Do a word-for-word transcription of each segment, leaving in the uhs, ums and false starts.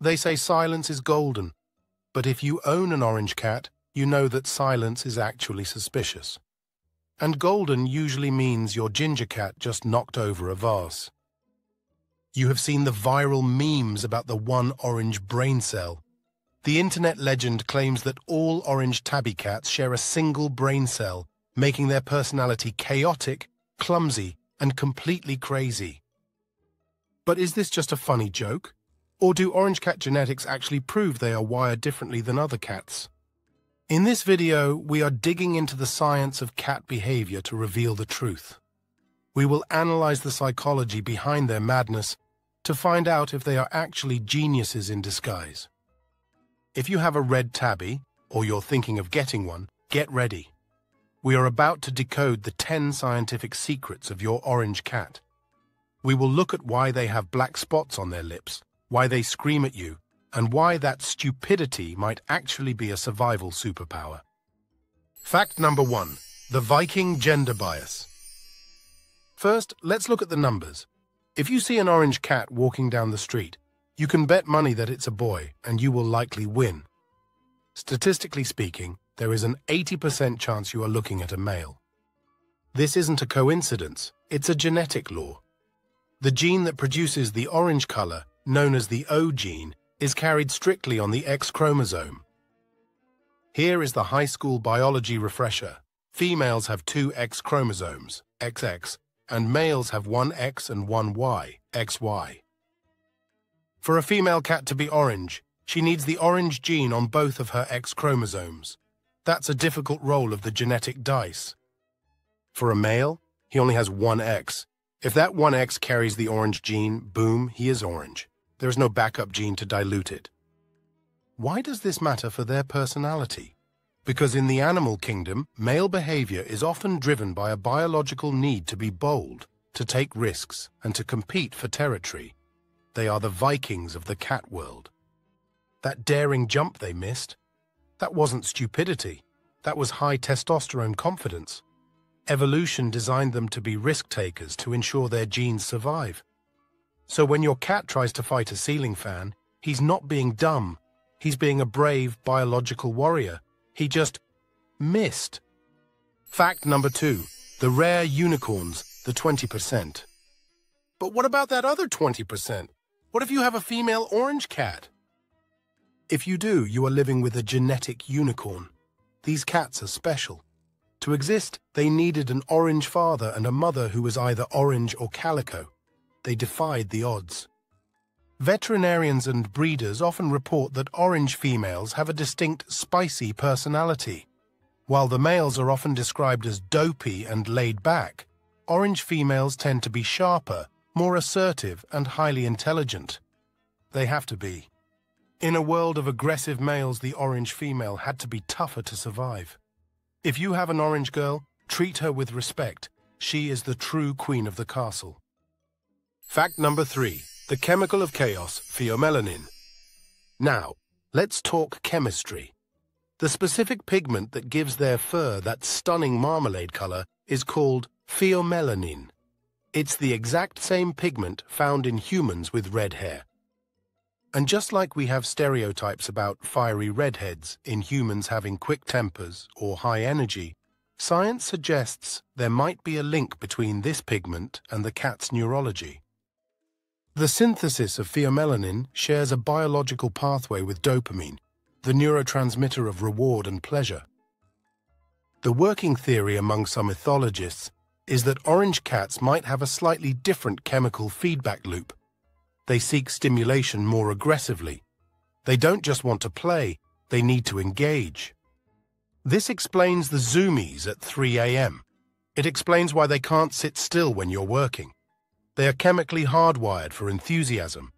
They say silence is golden, but if you own an orange cat, you know that silence is actually suspicious. And golden usually means your ginger cat just knocked over a vase. You have seen the viral memes about the one orange brain cell. The internet legend claims that all orange tabby cats share a single brain cell, making their personality chaotic, clumsy, and completely crazy. But is this just a funny joke? Or do orange cat genetics actually prove they are wired differently than other cats? In this video, we are digging into the science of cat behavior to reveal the truth. We will analyze the psychology behind their madness to find out if they are actually geniuses in disguise. If you have a red tabby, or you're thinking of getting one, get ready. We are about to decode the ten scientific secrets of your orange cat. We will look at why they have black spots on their lips, why they scream at you, and why that stupidity might actually be a survival superpower. Fact number one, the Viking gender bias. First, let's look at the numbers. If you see an orange cat walking down the street, you can bet money that it's a boy, and you will likely win. Statistically speaking, there is an eighty percent chance you are looking at a male. This isn't a coincidence, it's a genetic law. The gene that produces the orange color, known as the O gene, is carried strictly on the X chromosome. Here is the high school biology refresher. Females have two X chromosomes, X X, and males have one X and one Y, X Y. For a female cat to be orange, she needs the orange gene on both of her X chromosomes. That's a difficult roll of the genetic dice. For a male, he only has one X. If that one X carries the orange gene, boom, he is orange. There is no backup gene to dilute it. Why does this matter for their personality? Because in the animal kingdom, male behavior is often driven by a biological need to be bold, to take risks, and to compete for territory. They are the Vikings of the cat world. That daring jump they missed, that wasn't stupidity. That was high testosterone confidence. Evolution designed them to be risk takers to ensure their genes survive. So when your cat tries to fight a ceiling fan, he's not being dumb. He's being a brave biological warrior. He just missed. Fact number two, the rare unicorns, the twenty percent. But what about that other twenty percent? What if you have a female orange cat? If you do, you are living with a genetic unicorn. These cats are special. To exist, they needed an orange father and a mother who was either orange or calico. They defied the odds. Veterinarians and breeders often report that orange females have a distinct spicy personality. While the males are often described as dopey and laid back, orange females tend to be sharper, more assertive, and highly intelligent. They have to be. In a world of aggressive males, the orange female had to be tougher to survive. If you have an orange girl, treat her with respect. She is the true queen of the castle. Fact number three, the chemical of chaos, pheomelanin. Now, let's talk chemistry. The specific pigment that gives their fur that stunning marmalade color is called pheomelanin. It's the exact same pigment found in humans with red hair. And just like we have stereotypes about fiery redheads in humans having quick tempers or high energy, science suggests there might be a link between this pigment and the cat's neurology. The synthesis of pheomelanin shares a biological pathway with dopamine, the neurotransmitter of reward and pleasure. The working theory among some ethologists is that orange cats might have a slightly different chemical feedback loop. They seek stimulation more aggressively. They don't just want to play, they need to engage. This explains the zoomies at three A M It explains why they can't sit still when you're working. They are chemically hardwired for enthusiasm.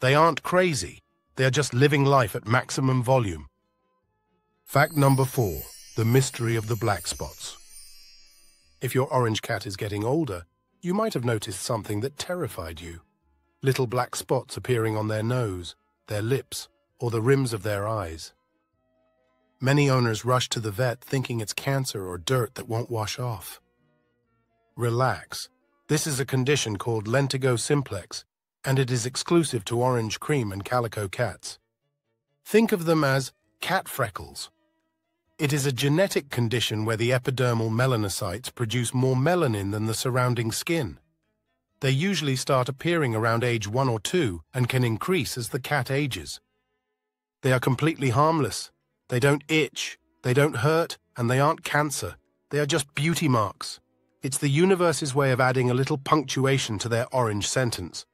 They aren't crazy. They are just living life at maximum volume. Fact number four, the mystery of the black spots. If your orange cat is getting older, you might have noticed something that terrified you. Little black spots appearing on their nose, their lips, or the rims of their eyes. Many owners rush to the vet thinking it's cancer or dirt that won't wash off. Relax. This is a condition called Lentigo simplex, and it is exclusive to orange cream and calico cats. Think of them as cat freckles. It is a genetic condition where the epidermal melanocytes produce more melanin than the surrounding skin. They usually start appearing around age one or two and can increase as the cat ages. They are completely harmless. They don't itch, they don't hurt, and they aren't cancer. They are just beauty marks. It's the universe's way of adding a little punctuation to their orange sentence.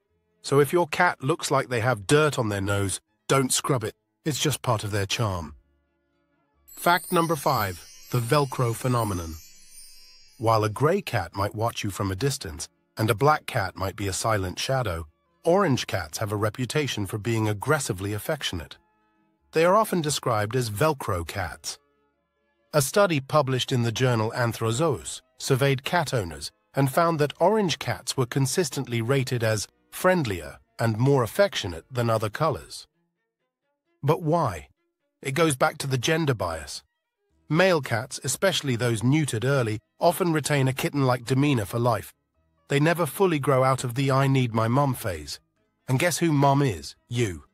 So if your cat looks like they have dirt on their nose, don't scrub it. It's just part of their charm. Fact number five, the Velcro phenomenon. While a grey cat might watch you from a distance, and a black cat might be a silent shadow, orange cats have a reputation for being aggressively affectionate. They are often described as Velcro cats. A study published in the journal Anthrozoos surveyed cat owners and found that orange cats were consistently rated as friendlier and more affectionate than other colors. But why? It goes back to the gender bias. Male cats, especially those neutered early, often retain a kitten-like demeanor for life. They never fully grow out of the "I need my mum" phase. And guess who mum is? You.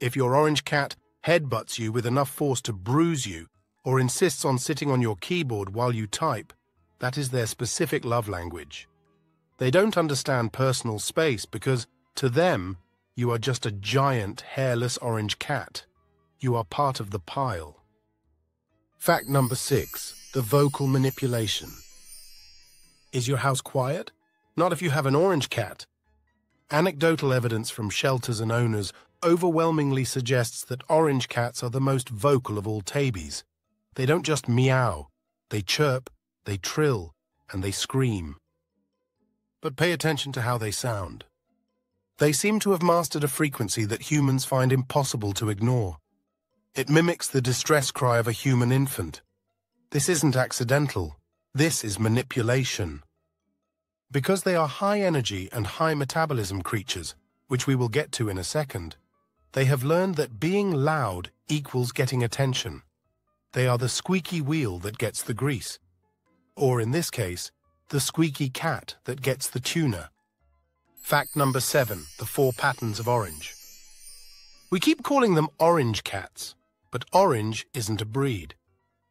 If your orange cat headbutts you with enough force to bruise you, or insists on sitting on your keyboard while you type, that is their specific love language. They don't understand personal space because, to them, you are just a giant, hairless orange cat. You are part of the pile. Fact number six, the vocal manipulation. Is your house quiet? Not if you have an orange cat. Anecdotal evidence from shelters and owners overwhelmingly suggests that orange cats are the most vocal of all tabbies. They don't just meow, they chirp, they trill, and they scream. But pay attention to how they sound. They seem to have mastered a frequency that humans find impossible to ignore. It mimics the distress cry of a human infant. This isn't accidental. This is manipulation. Because they are high-energy and high-metabolism creatures, which we will get to in a second, they have learned that being loud equals getting attention. They are the squeaky wheel that gets the grease. Or in this case, the squeaky cat that gets the tuna. Fact number seven, the four patterns of orange. We keep calling them orange cats, but orange isn't a breed.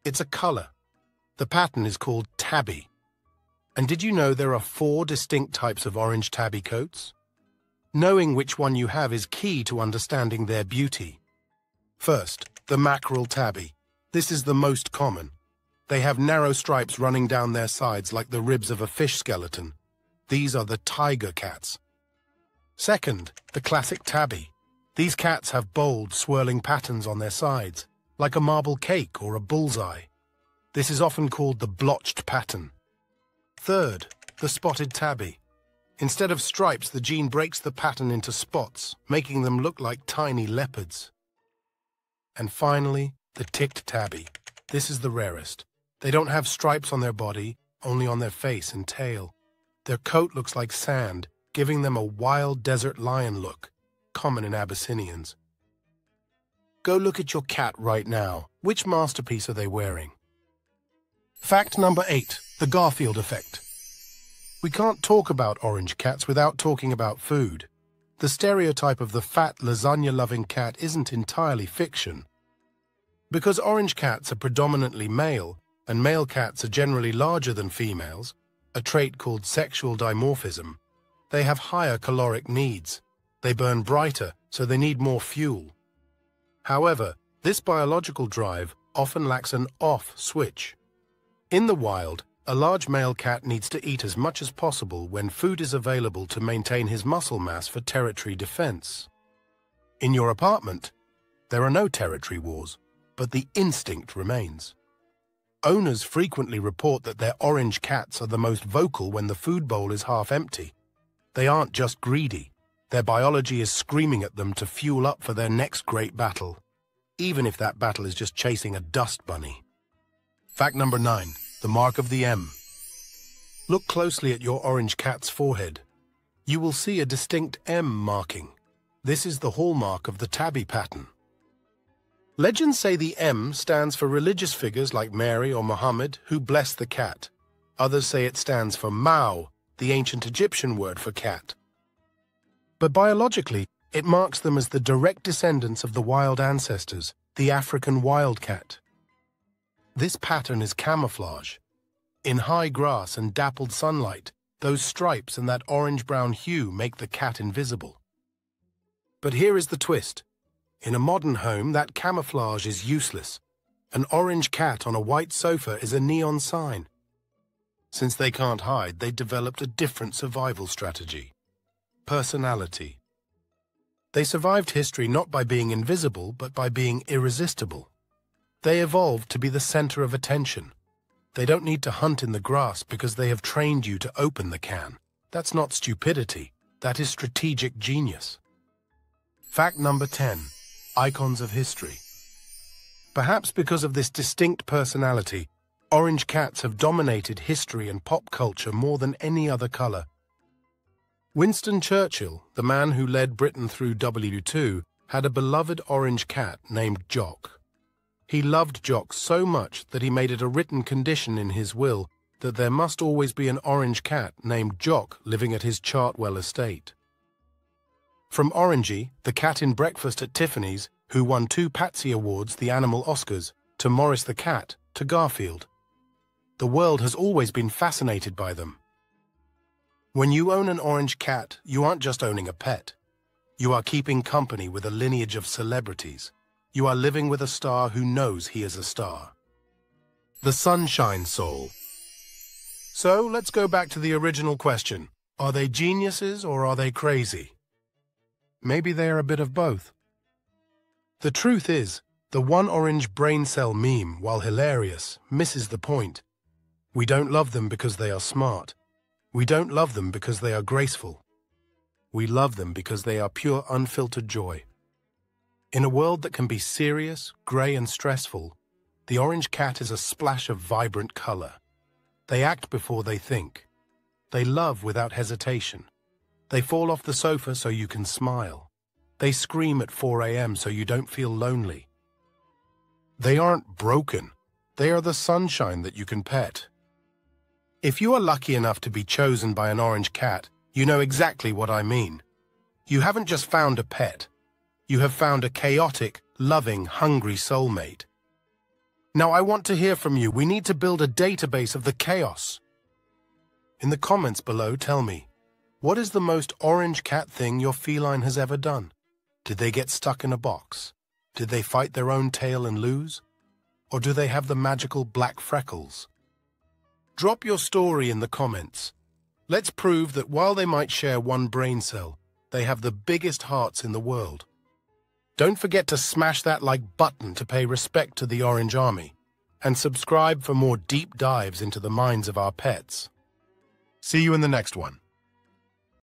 It's a color. The pattern is called tabby. And did you know there are four distinct types of orange tabby coats? Knowing which one you have is key to understanding their beauty. First, the mackerel tabby. This is the most common. They have narrow stripes running down their sides like the ribs of a fish skeleton. These are the tiger cats. Second, the classic tabby. These cats have bold, swirling patterns on their sides, like a marble cake or a bullseye. This is often called the blotched pattern. Third, the spotted tabby. Instead of stripes, the gene breaks the pattern into spots, making them look like tiny leopards. And finally, the ticked tabby. This is the rarest. They don't have stripes on their body, only on their face and tail. Their coat looks like sand, giving them a wild desert lion look, common in Abyssinians. Go look at your cat right now. Which masterpiece are they wearing? Fact number eight, the Garfield effect. We can't talk about orange cats without talking about food. The stereotype of the fat, lasagna-loving cat isn't entirely fiction. Because orange cats are predominantly male, and male cats are generally larger than females, a trait called sexual dimorphism, they have higher caloric needs. They burn brighter, so they need more fuel. However, this biological drive often lacks an off switch. In the wild, a large male cat needs to eat as much as possible when food is available to maintain his muscle mass for territory defense. In your apartment, there are no territory wars, but the instinct remains. Owners frequently report that their orange cats are the most vocal when the food bowl is half empty. They aren't just greedy. Their biology is screaming at them to fuel up for their next great battle, even if that battle is just chasing a dust bunny. Fact number nine, the mark of the M. Look closely at your orange cat's forehead. You will see a distinct M marking. This is the hallmark of the tabby pattern. Legends say the M stands for religious figures like Mary or Muhammad who bless the cat. Others say it stands for Mao, the ancient Egyptian word for cat. but biologically it marks them as the direct descendants of the wild ancestors, the African wildcat. This pattern is camouflage. In high grass and dappled sunlight, those stripes and that orange-brown hue make the cat invisible. But here is the twist. In a modern home, that camouflage is useless. An orange cat on a white sofa is a neon sign. Since they can't hide, they developed a different survival strategy. Personality. They survived history not by being invisible, but by being irresistible. They evolved to be the center of attention. They don't need to hunt in the grass because they have trained you to open the can. That's not stupidity. That is strategic genius. Fact number ten. Icons of history. Perhaps because of this distinct personality, orange cats have dominated history and pop culture more than any other color. Winston Churchill, the man who led Britain through World War Two, had a beloved orange cat named Jock. He loved Jock so much that he made it a written condition in his will that there must always be an orange cat named Jock living at his Chartwell estate. From Orangey, the cat in Breakfast at Tiffany's, who won two Patsy Awards, the Animal Oscars, to Morris the Cat, to Garfield. The world has always been fascinated by them. When you own an orange cat, you aren't just owning a pet. You are keeping company with a lineage of celebrities. You are living with a star who knows he is a star. The Sunshine Soul. So let's go back to the original question. Are they geniuses or are they crazy? Maybe they are a bit of both. The truth is, the one orange brain cell meme, while hilarious, misses the point. We don't love them because they are smart. We don't love them because they are graceful. We love them because they are pure, unfiltered joy. In a world that can be serious, grey and stressful, the orange cat is a splash of vibrant colour. They act before they think. They love without hesitation. They fall off the sofa so you can smile. They scream at four A M so you don't feel lonely. They aren't broken. They are the sunshine that you can pet. If you are lucky enough to be chosen by an orange cat, you know exactly what I mean. You haven't just found a pet. You have found a chaotic, loving, hungry soulmate. Now I want to hear from you. We need to build a database of the chaos. In the comments below, tell me, what is the most orange cat thing your feline has ever done? Did they get stuck in a box? Did they fight their own tail and lose? Or do they have the magical black freckles? Drop your story in the comments. Let's prove that while they might share one brain cell, they have the biggest hearts in the world. Don't forget to smash that like button to pay respect to the Orange Army, and subscribe for more deep dives into the minds of our pets. See you in the next one.